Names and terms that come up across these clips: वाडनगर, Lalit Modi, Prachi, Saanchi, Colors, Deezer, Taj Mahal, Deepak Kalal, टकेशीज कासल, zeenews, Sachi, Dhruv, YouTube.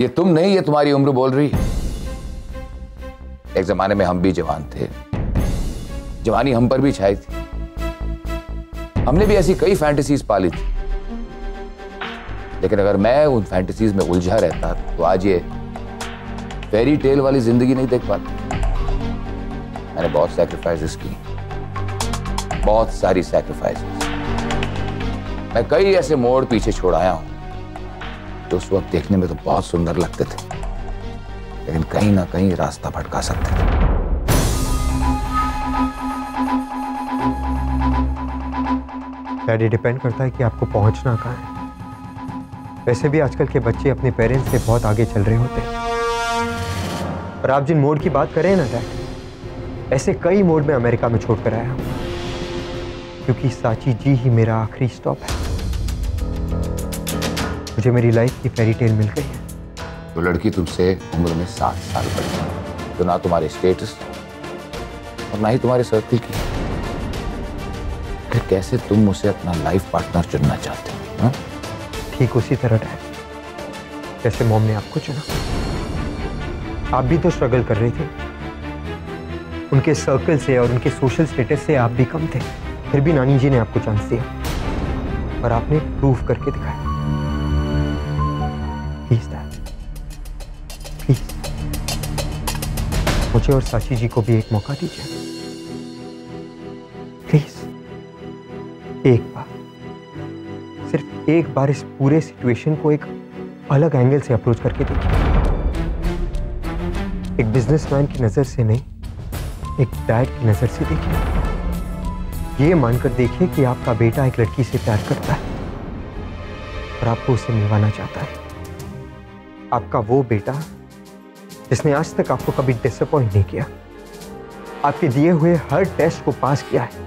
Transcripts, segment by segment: ये तुम नहीं, ये तुम्हारी उम्र बोल रही है। एक जमाने में हम भी जवान थे, जवानी हम पर भी छाई थी, हमने भी ऐसी कई फैंटेसीज पाली थी, लेकिन अगर मैं उन फैंटेसीज में उलझा रहता तो आज ये फेरी टेल वाली जिंदगी नहीं देख पाता। मैंने बहुत सैक्रिफाइसेस की, बहुत सारी सैक्रिफाइसेस। मैं कई ऐसे मोड़ पीछे छोड़ आया हूं जो उस वक्त देखने में तो बहुत सुंदर लगते थे, लेकिन कहीं ना कहीं रास्ता भटका सकते थे। डैडी, डिपेंड करता है कि आपको पहुंचना कहाँ है। वैसे भी आजकल के बच्चे अपने पेरेंट्स से बहुत आगे चल रहे होते हैं, पर आप जिन मोड की बात कर रहे हैं ना डैड, ऐसे कई मोड में अमेरिका में छोड़कर आया हूँ, क्योंकि सांची जी ही मेरा आखिरी स्टॉप है। मुझे मेरी लाइफ की फेरी टेल मिल गई है। तो लड़की तुमसे उम्र में 7 साल बड़ी है, तो ना तुम्हारे स्टेटस और ना ही तुम्हारे सर्किल की, फिर कैसे तुम उसे अपना लाइफ पार्टनर चुनना चाहते हो? हाँ? ठीक उसी तरह डैड, जैसे मॉम ने आपको चुना। आप भी तो स्ट्रगल कर रही थी, उनके सर्कल से और उनके सोशल स्टेटस से आप भी कम थे, फिर भी नानी जी ने आपको चांस दिया और आपने प्रूफ करके दिखाया। प्लीज डैड, प्लीज मुझे और सांची जी को भी एक मौका दीजिए, प्लीज एक बार, सिर्फ एक बार इस पूरे सिचुएशन को एक अलग एंगल से अप्रोच करके देखिए। एक बिजनेसमैन की नजर से नहीं, एक डैड की नजर से देखिए। ये मानकर देखिए कि आपका बेटा एक लड़की से प्यार करता है और आपको उसे मिलवाना चाहता है। आपका वो बेटा जिसने आज तक आपको कभी डिसअपॉइंट नहीं किया, आपके दिए हुए हर टेस्ट को पास किया है।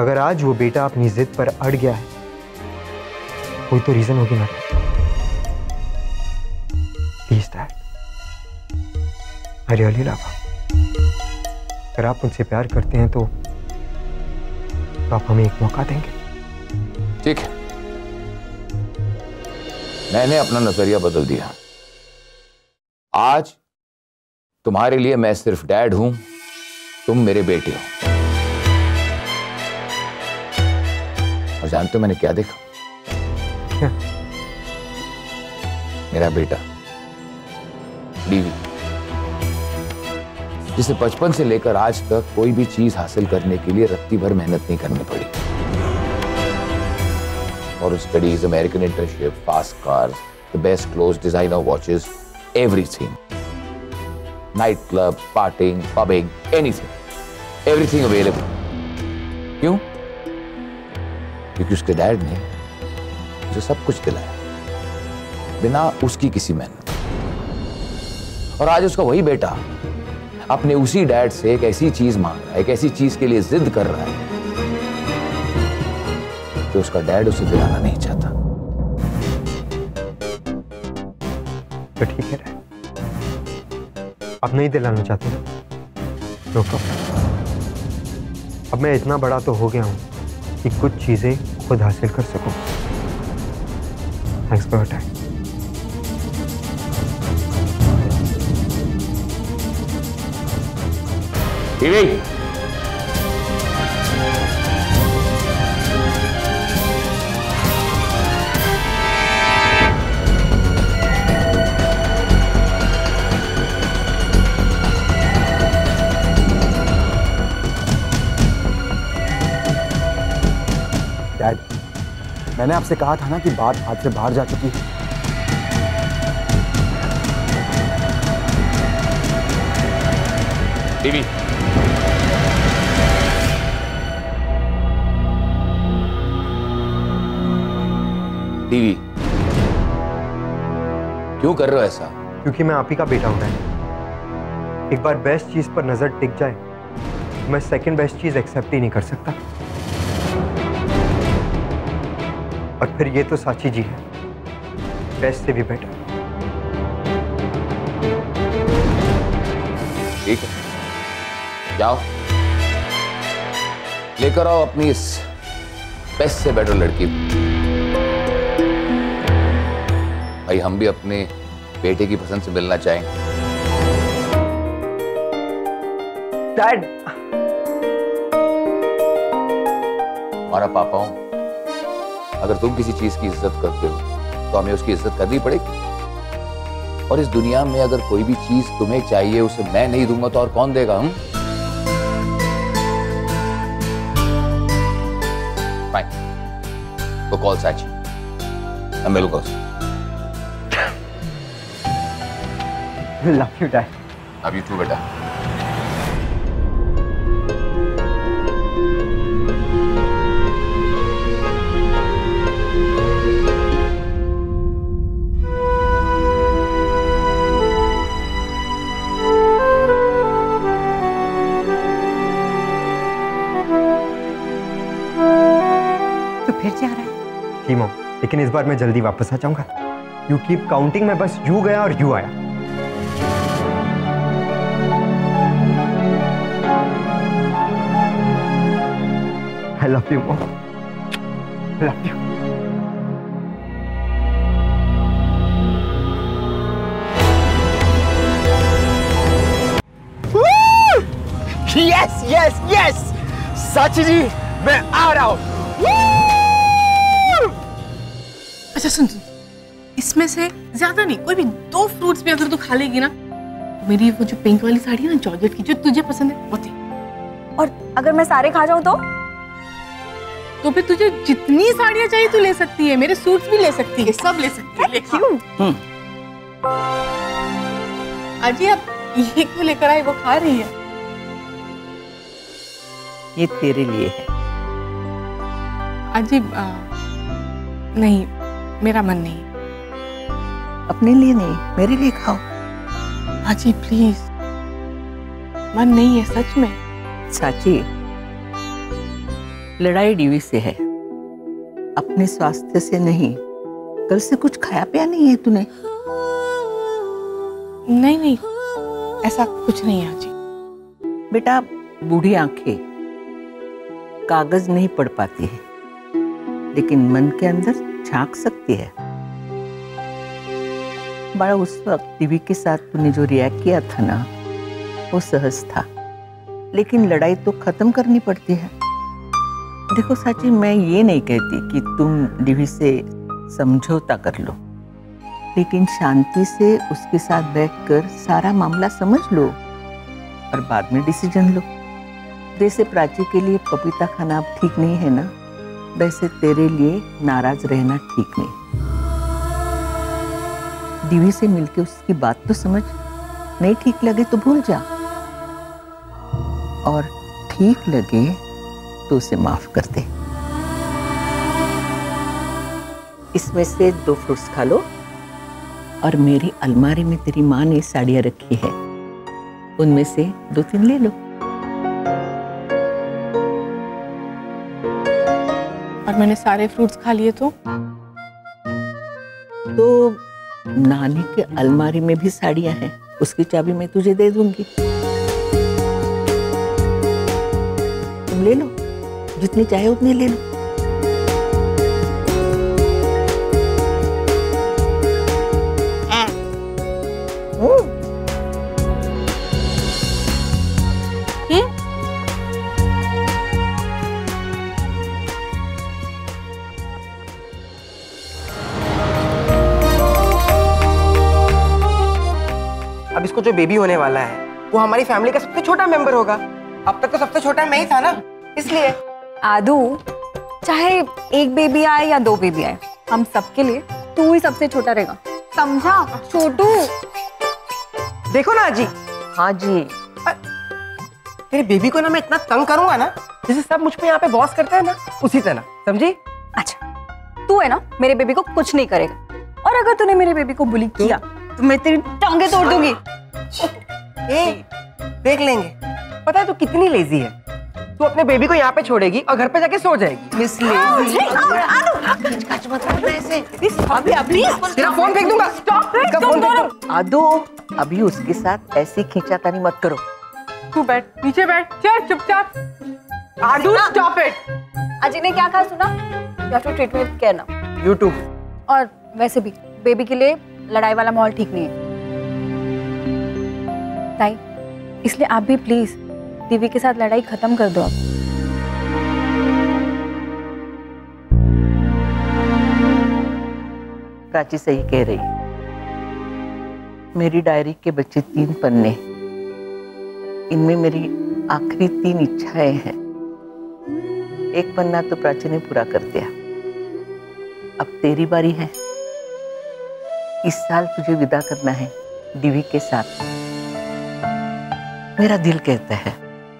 अगर आज वो बेटा अपनी जिद पर अड़ गया है, कोई तो रीजन होगी ना। Please dad, I really love you. अगर आप उनसे प्यार करते हैं तो आप हमें एक मौका देंगे? ठीक है, मैंने अपना नजरिया बदल दिया। आज तुम्हारे लिए मैं सिर्फ डैड हूं, तुम मेरे बेटे हो। और जानते हो मैंने क्या देखा? क्या? मेरा बेटा, बीवी, जिसे बचपन से लेकर आज तक कोई भी चीज हासिल करने के लिए रत्ती भर मेहनत नहीं करनी पड़ी, और studies, American internship, fast cars, the best cloth, designer watches, everything, night club, partying, pubbing, anything, everything available. क्यों? क्योंकि उसके डैड ने उसे सब कुछ दिलाया बिना उसकी किसी मेहनत। और आज उसका वही बेटा अपने उसी डैड से एक ऐसी चीज मांग रहा है, एक ऐसी चीज के लिए जिद कर रहा है जो उसका डैड उसे दिलाना नहीं चाहता। तो ठीक है डैड, अब नहीं दिलाना चाहते ना, नो प्रॉब्लम। अब मैं इतना बड़ा तो हो गया हूं कि कुछ चीजें खुद हासिल कर सकूं। Thanks for your time. Dad, मैंने आपसे कहा था ना कि बात हाथ से बाहर जा चुकी है। दीदी, टीवी, क्यों कर रहे हो ऐसा? क्योंकि मैं आप ही का बेटा हूं। एक बार बेस्ट चीज पर नजर टिक जाए तो मैं सेकंड बेस्ट चीज एक्सेप्ट ही नहीं कर सकता। और फिर ये तो सांची जी है, बेस्ट से भी बेटर। ठीक है, जाओ लेकर आओ अपनी इस बेस्ट से बेटर लड़की। भाई, हम भी अपने बेटे की पसंद से मिलना चाहेंगे। डैड, हमारा पापा हूं, अगर तुम किसी चीज की इज्जत करते हो तो हमें उसकी इज्जत करनी पड़ेगी। और इस दुनिया में अगर कोई भी चीज तुम्हें चाहिए उसे मैं नहीं दूंगा तो और कौन देगा? हम फाइन, तो कॉल सांची, मैं मिलूंगा उससे। Love you dad. Love you too बेटा। फिर जा रहा है कीमो, लेकिन इस बार मैं जल्दी वापस आ जाऊंगा। यू कीप काउंटिंग, मैं बस यू गया और यू आया। I love you mom, love you. Yes yes yes, Sanchi ji मैं आ रहा हूं। अच्छा सुन, इसमें से ज्यादा नहीं, कोई भी दो फ्रूट्स भी अगर तू खा लेगी ना, मेरी वो जो पिंक वाली साड़ी है ना जॉर्जेट की, जो तुझे पसंद है वो दे। और अगर मैं सारे खा जाऊं तो फिर तुझे जितनी साड़ियां चाहिए तू ले सकती है, मेरे सूट्स भी ले सकती है, सब ले सकती है। क्यों अजी अब ये क्यों लेकर आई? वो खा रही है। ये तेरे लिए है अजी। नहीं, मेरा मन नहीं। अपने लिए नहीं, मेरे लिए खाओ सांची, प्लीज। मन नहीं है सच में सांची। लड़ाई डीवी से है, अपने स्वास्थ्य से नहीं। कल से कुछ खाया पिया नहीं है तूने? नहीं नहीं, ऐसा कुछ नहीं है जी। बेटा बूढ़ी आंखें कागज नहीं पढ़ पाती है, लेकिन मन के अंदर झांक सकती है। बड़ा उस वक्त दिव्य के साथ तूने जो रिएक्ट किया था ना, वो सहज था, लेकिन लड़ाई तो खत्म करनी पड़ती है। देखो सांची, मैं ये नहीं कहती कि तुम दिव्य से समझौता कर लो, लेकिन शांति से उसके साथ बैठकर सारा मामला समझ लो और बाद में डिसीजन लो। जैसे प्राची के लिए पपीता खाना अब ठीक नहीं है ना, वैसे तेरे लिए नाराज रहना ठीक नहीं। दिव्य से मिलके उसकी बात तो समझ, नहीं ठीक लगे तो भूल जा, और ठीक लगे तो उसे माफ कर दे। इसमें से दो फ्रूट्स खा लो, और मेरी अलमारी में तेरी माँ ने साड़ियाँ रखी है, उनमें से 2-3 ले लो। और मैंने सारे फ्रूट्स खा लिए तो नानी के अलमारी में भी साड़ियां हैं, उसकी चाबी मैं तुझे दे दूंगी, तुम ले लो, जितनी चाहे उतनी ले लो। अब इसको जो बेबी होने वाला है वो हमारी फैमिली का सबसे छोटा मेंबर होगा। अब तक तो सबसे छोटा मैं ही था ना, इसलिए आदू, चाहे एक बेबी आए या 2 बेबी आए, हम सबके लिए तू ही सबसे छोटा रहेगा, समझा छोटू? देखो ना जी। हाँ जी, तेरे बेबी को ना मैं इतना तंग करूंगा ना, जैसे सब मुझ पे यहाँ पे बॉस करते हैं ना, उसी तरह, समझी? अच्छा तू है ना मेरे बेबी को कुछ नहीं करेगा, और अगर तूने मेरे बेबी को बुली किया तो मैं तेरी टांगे तोड़ दूंगी। ए, देख लेंगे। पता है तू कितनी लेजी है, तू अपने बेबी को यहाँ पे छोड़ेगी और घर पे जाके सो जाएगी। Miss lazy. तेरा फोन फेंक दूंगा। स्टॉप, आदू अभी उसके साथ ऐसी खींचातानी मत करो। तू बैठ, नीचे बैठ, चल चुपचाप। आदू स्टॉप इट। अजय ने क्या कहा सुना? या तो ट्रीटमेंट करना यूट्यूब, और वैसे भी बेबी के लिए लड़ाई वाला माहौल ठीक नहीं है ताई, इसलिए आप भी प्लीज दिव्य के साथ लड़ाई खत्म कर दो। आप प्राची सही कह रही। मेरी डायरी के बचे 3 पन्ने, इनमें मेरी आखिरी 3 इच्छाएं हैं। एक पन्ना तो प्राची ने पूरा कर दिया, अब तेरी बारी है। इस साल तुझे विदा करना है दिवी के साथ। मेरा दिल कहता है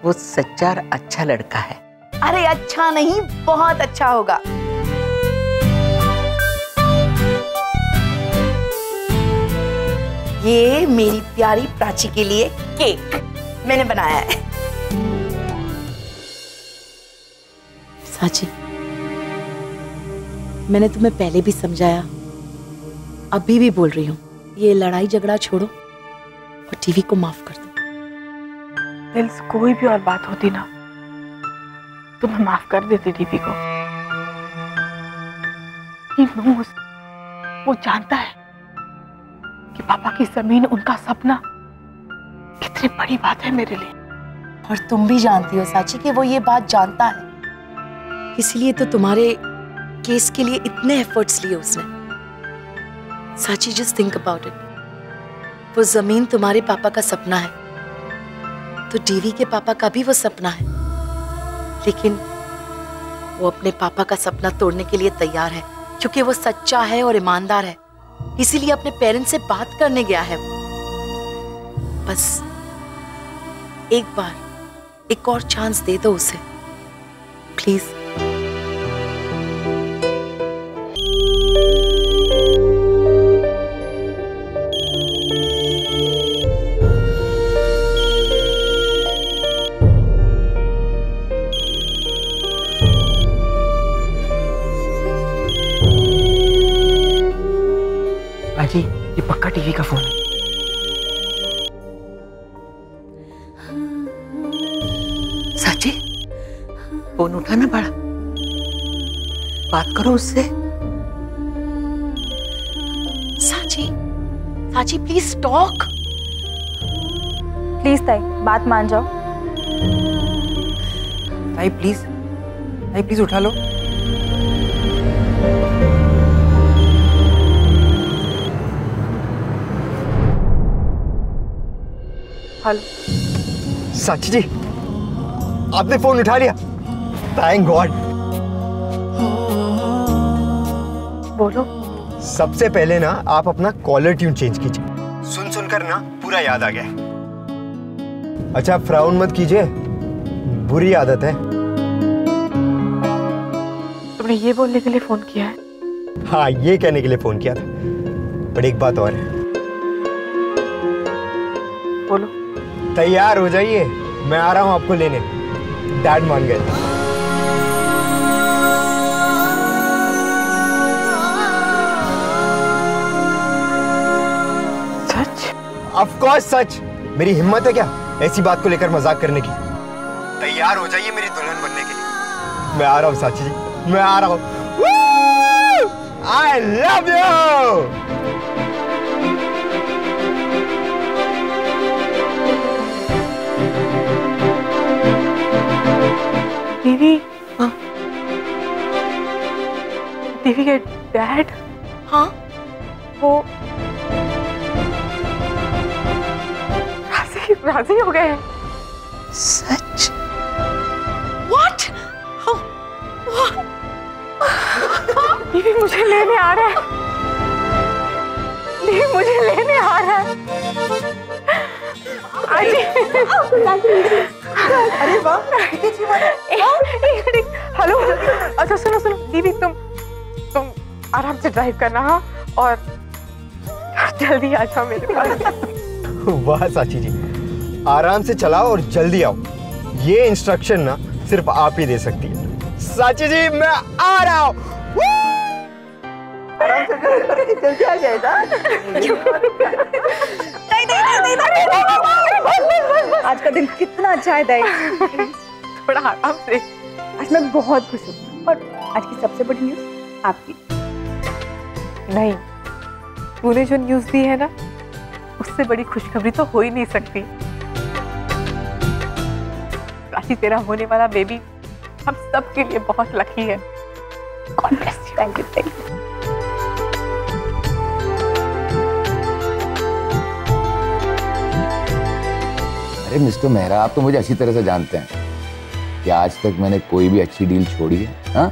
वो सच्चा और अच्छा लड़का है। अरे अच्छा नहीं, बहुत अच्छा होगा। ये मेरी प्यारी प्राची के लिए केक मैंने बनाया है। सांची, मैंने तुम्हें पहले भी समझाया, अभी भी बोल रही हूँ, ये लड़ाई झगड़ा छोड़ो और टीवी को माफ कर दो। दिल्स कोई भी और बात होती ना तो मैं माफ कर देती टीवी को। वो जानता है कि पापा की जमीन, उनका सपना कितनी बड़ी बात है मेरे लिए। और तुम भी जानती हो सांची कि वो ये बात जानता है, इसलिए तो तुम्हारे केस के लिए इतने एफर्ट्स लिए उसने। Sanchi, just think about it, वो जमीन तुम्हारे पापा का सपना है तो डीवी के पापा का भी वो सपना है, लेकिन वो अपने पापा का सपना तोड़ने के लिए तैयार है क्योंकि वो सच्चा है और ईमानदार है, इसीलिए अपने पेरेंट्स से बात करने गया है। बस एक बार, एक और चांस दे दो उसे प्लीज। जी, ये पक्का टीवी का फोन है। साची, फोन उठाना पड़ा, बात करो उससे। साची, साची प्लीज टॉक। प्लीज ताई, बात मान जाओ। ताई प्लीज उठा लो। सांची जी, आपने फोन उठा लिया, थैंक गॉड। बोलो। सबसे पहले ना आप अपना कॉलर ट्यून चेंज कीजिए, सुनकर ना पूरा याद आ गया। अच्छा, आप फ्राउन मत कीजिए, बुरी आदत है। तुमने ये बोलने के लिए फोन किया है? हाँ, ये कहने के लिए फोन किया था। पर एक बात और है। बोलो। तैयार हो जाइए, मैं आ रहा हूँ आपको लेने। डैड मान गए। सच? ऑफ कोर्स सच। मेरी हिम्मत है क्या ऐसी बात को लेकर मजाक करने की? तैयार हो जाइए मेरी दुल्हन बनने के लिए। मैं आ रहा हूँ सांची जी, मैं आ रहा हूँ। I love you. दीवी के डैड? हाँ, वो राजी हो गए। सच? What? दीवी मुझे लेने आ रहा है, दीवी मुझे लेने आ रहा है। अरे वाह। हेलो, अच्छा सुनो सुनो दीदी, तुम आराम से ड्राइव करना और जल्दी आ जाओ मेरे पास। वाह सांची जी, आराम से चलाओ और जल्दी आओ, ये इंस्ट्रक्शन ना सिर्फ आप ही दे सकती है। सांची जी, मैं आ रहा हूँ। आराम से जल्दी आ जाएगा। आज का दिन कितना अच्छा है दाई, थोड़ा आराम से। आज मैं बहुत खुश हूँ और आज की सबसे बड़ी न्यूज़ आपकी। नहीं, तूने जो न्यूज़ दी है ना, उससे बड़ी खुशखबरी तो हो ही नहीं सकती। प्राची, तेरा होने वाला बेबी हम सब के लिए बहुत लकी है। God bless you. Thank you, thank you. अरे मिस्टर मेहरा, आप तो मुझे अच्छी तरह से जानते हैं कि आज तक मैंने कोई भी अच्छी डील छोड़ी है। हाँ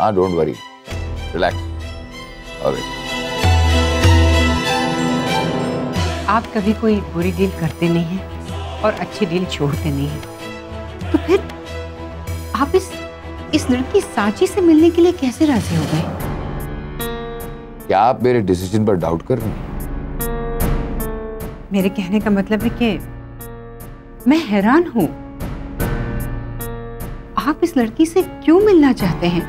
हाँ, डोंट वरी, रिलैक्स। ऑलराइट। आप कभी कोई बुरी डील करते नहीं हैं और अच्छी डील छोड़ते नहीं हैं, तो फिर आप इस लड़की सांची से मिलने के लिए कैसे राजी हो गए? क्या आप मेरे डिसीजन पर डाउट कर रहे हैं? मेरे कहने का मतलब है कि मैं हैरान हूँ, आप इस लड़की से क्यों मिलना चाहते हैं?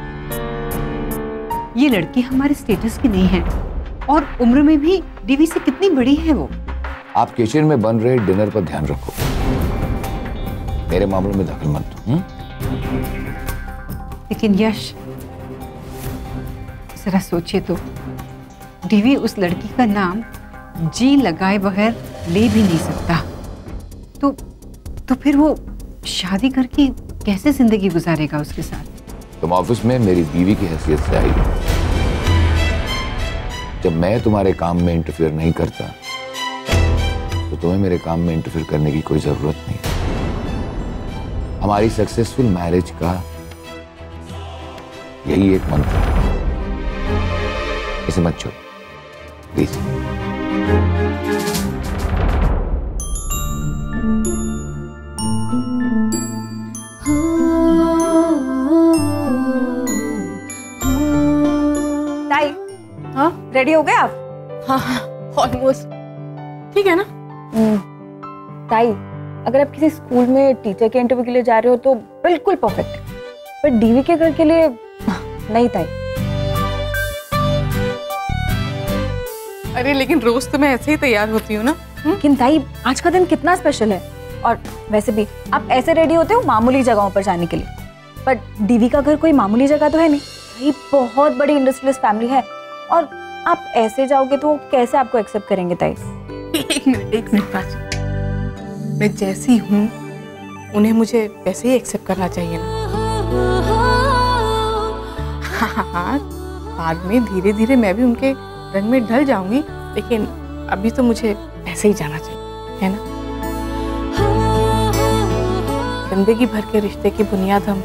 ये लड़की हमारे स्टेटस की नहीं है और उम्र में भी डीवी से कितनी बड़ी है वो। आप किचन में बन रहे डिनर पर ध्यान रखो, मेरे मामले में दखल मत दो। लेकिन यश, जरा सोचिए तो, डीवी उस लड़की का नाम जी लगाए बगैर ले भी नहीं सकता, तो फिर वो शादी करके कैसे जिंदगी गुजारेगा उसके साथ? तुम ऑफिस में मेरी बीवी की हैसियत से आई हो। जब मैं तुम्हारे काम में इंटरफेयर नहीं करता, तो तुम्हें मेरे काम में इंटरफेयर करने की कोई जरूरत नहीं। हमारी सक्सेसफुल मैरिज का यही एक मंत्र है, इसे मत छोड़ो प्लीज। रेडी हो गए आप? हाँ हाँ, ऑलमोस्ट। ठीक है ना? ताई, अगर आप किसी स्कूल में टीचर के इंटरव्यू के लिए जा रहे हो तो बिल्कुल परफेक्ट, पर डीवी के घर के लिए नहीं ताई। अरे लेकिन रोज तो मैं ऐसे ही तैयार होती हूँ ना। लेकिन ताई, आज का दिन कितना स्पेशल है, और वैसे भी आप ऐसे रेडी होते हो मामूली जगहों पर जाने के लिए, पर डीवी का घर कोई मामूली जगह तो है नहीं। ताई, बहुत बड़ी इंडस्ट्रियलिस्ट फैमिली है, और आप ऐसे जाओगे तो कैसे आपको एक्सेप्ट करेंगे ताई? एक मिनट प्राची, मैं जैसी हूँ उन्हें मुझे वैसे ही एक्सेप्ट करना चाहिए ना। हाँ, बाद में धीरे धीरे मैं भी उनके रंग में ढल जाऊंगी, लेकिन अभी तो मुझे ऐसे ही जाना चाहिए, है ना? जिंदगी भर के रिश्ते की बुनियाद हम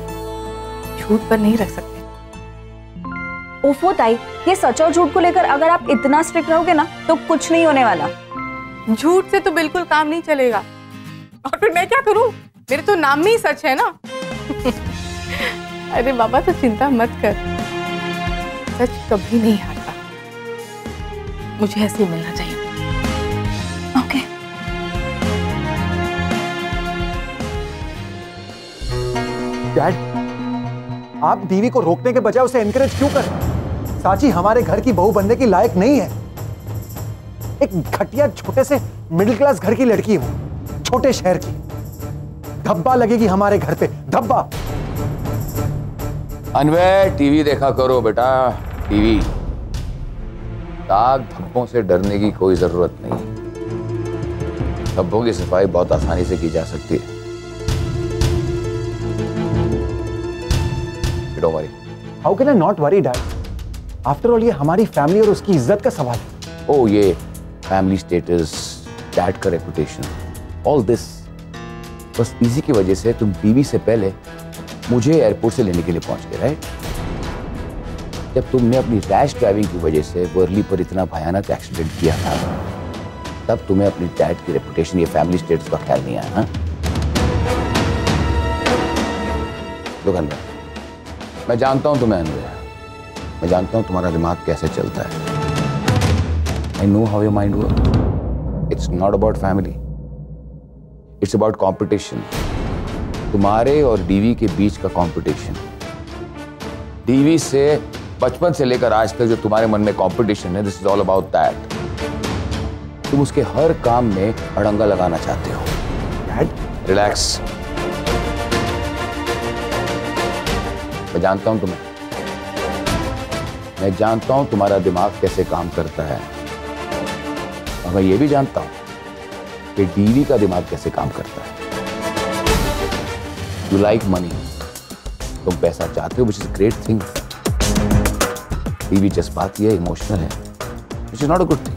झूठ पर नहीं रख सकते। ओफो ताई, ये सच और झूठ को लेकर अगर आप इतना स्ट्रिक्ट रहोगे ना, तो कुछ नहीं होने वाला। झूठ से तो बिल्कुल काम नहीं चलेगा। और फिर मैं क्या करूं? मेरे तो नाम में ही सच है ना। अरे बाबा, तो चिंता मत कर, सच कभी नहीं हारता। मुझे ऐसे ही मिलना चाहिए। ओके। डैड, आप डीवी को रोकने के बजाय उसे एनकरेज क्यों कर रहे हैं? सांची हमारे घर की बहू बनने की लायक नहीं है। एक घटिया छोटे से मिडिल क्लास घर की लड़की है वो, छोटे शहर की। धब्बा लगेगी हमारे घर पे, धब्बा। अनवय, टीवी देखा करो बेटा, टीवी। दाग धब्बों से डरने की कोई जरूरत नहीं। धब्बों की सफाई बहुत आसानी से की जा सकती है। Don't worry. How can I not worry, Dad? After all ये हमारी फैमिली और उसकी इज्जत का सवाल है। ओह, ये फैमिली स्टेटस, डैड का रेपुटेशन, ऑल दिस, बस इसी की वजह से तुम बीवी से पहले मुझे एयरपोर्ट से लेने के लिए पहुंच गए, राइट? जब तुमने अपनी रैश ड्राइविंग की वजह से वर्ली पर इतना भयानक एक्सीडेंट किया था, तब तुम्हें अपनी डैड की रेपुटेशन या फैमिली स्टेटस का ख्याल नहीं आया। हाँ, दुकान में मैं जानता हूँ तुम्हें, अनुभव, मैं जानता हूँ तुम्हारा दिमाग कैसे चलता है। I know how your mind work. It's not about family, it's about competition. तुम्हारे और डीवी के बीच का कॉम्पिटिशन। डीवी से बचपन से लेकर आज तक जो तुम्हारे मन में कॉम्पिटिशन है, this is all about that. तुम उसके हर काम में अड़ंगा लगाना चाहते हो। Dad, relax. मैं जानता हूँ तुम्हें, मैं जानता हूं तुम्हारा दिमाग कैसे काम करता है। और मैं ये भी जानता हूँ कि डीवी का दिमाग कैसे काम करता है। यू लाइक मनी, तुम पैसा चाहते हो, which is great thing. DV जज्बाती है, इमोशनल है, which is not a good thing.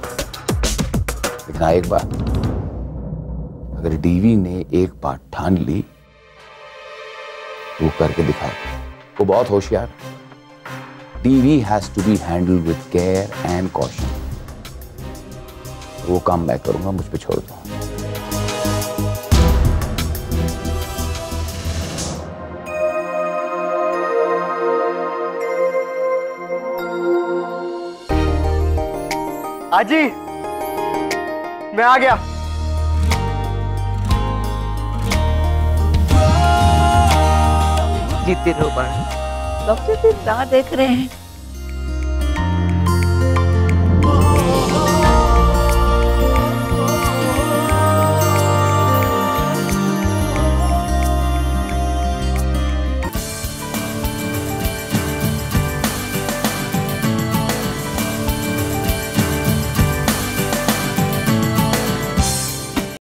लेकिन एक बात, अगर डीवी ने एक बात ठान ली, वो करके दिखाए। वो बहुत होशियार। DV has to be handled with care and caution. वो काम मैं करूंगा, मुझ पे छोड़ दो। आजी, मैं आ गया। जीते ध्रुव, डॉक्टर भी राह देख रहे हैं।